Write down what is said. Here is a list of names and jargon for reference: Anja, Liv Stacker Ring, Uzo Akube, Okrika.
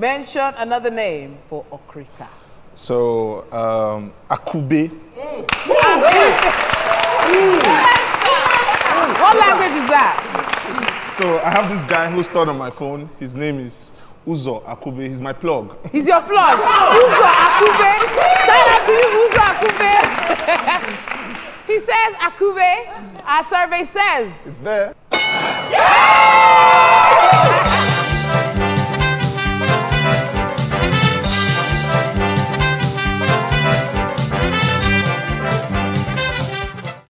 Mention another name for Okrika. So, Akube. Mm. What language is that? So, I have this guy who started on my phone. His name is Uzo Akube. He's my plug. He's your plug. Uzo Akube. Shout out to you, Uzo Akube. He says Akube. Our survey says. It's there. Yeah!